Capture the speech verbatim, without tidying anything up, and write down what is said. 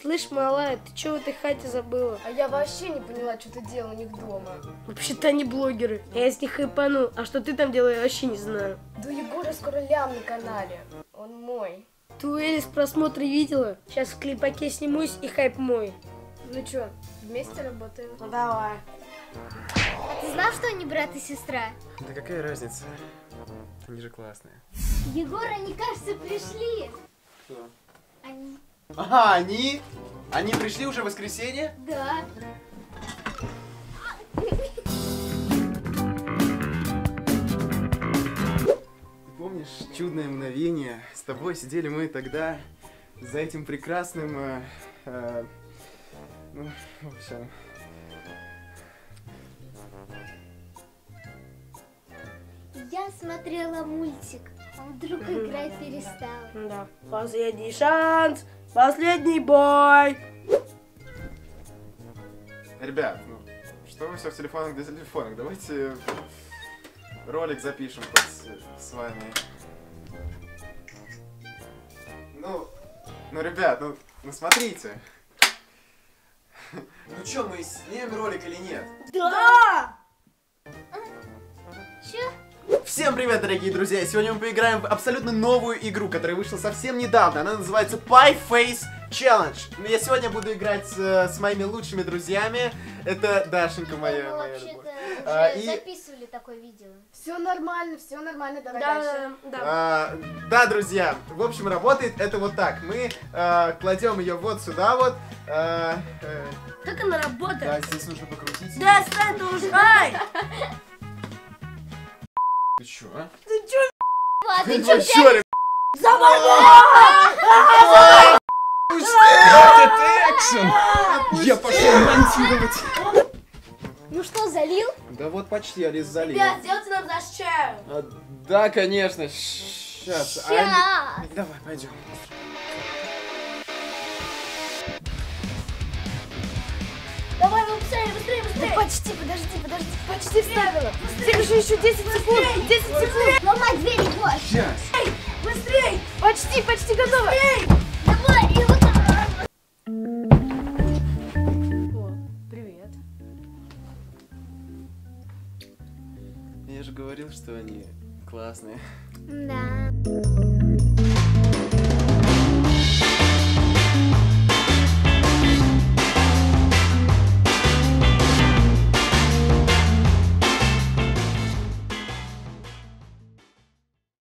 Слышь, малая, ты чего в этой хате забыла? А я вообще не поняла, что ты делал у них дома. Вообще-то они блогеры. Я с них хайпанул. А что ты там делаешь, я вообще не знаю. Да у Егора скоро лям на канале. Он мой. Ты у Элис просмотры видела? Сейчас в клипаке снимусь и хайп мой. Ну чё, вместе работаем? Ну давай. А ты знал, что они брат и сестра? Да какая разница? Они же классные. Егор, они, кажется, пришли. Что? Они... Ага, они? Они пришли уже в воскресенье? Да. Ты помнишь чудное мгновение? С тобой сидели мы тогда за этим прекрасным... Э, э, ну, в общем... Я смотрела мультик, а вдруг играть перестала. Да. Последний шанс! Последний бой! Ребят, ну, что вы все в телефонах до телефонах? Давайте ролик запишем под, с вами. Ну, ну, ребят, ну, ну смотрите. Ну что, мы снимем ролик или нет? Да! Че? Всем привет, дорогие друзья! Сегодня мы поиграем в абсолютно новую игру, которая вышла совсем недавно. Она называется Pie Face Challenge. Я сегодня буду играть э, с моими лучшими друзьями. Это Дашенька моя. Мы вообще-то а, и... записывали такое видео. Все нормально, все нормально, давай да, дальше. Да. А, да, друзья, в общем, работает это вот так. Мы а, кладем ее вот сюда вот. А, э... Как она работает? Да, здесь нужно покрутить. Да, стань ты уже! Ай! Ты чё, а? Ты чё, а? Ты чё, чё, Завали! Пусти! Я пошел монтировать! Ну что, залил? Да вот почти, Алис, залил. Ребят, сделайте нам наш чай! Да, конечно, сейчас. Давай, пойдем. Давай, быстрее, быстрее, быстрее! Ну, почти, подожди, подожди, почти вставила! Держи еще десять секунд! десять секунд! Ломай дверь, Егор! Сейчас! Быстрей! Быстрей! Почти, почти готово! Быстрей! Давай, и вот так! О, привет! Я же говорил, что они классные. Да.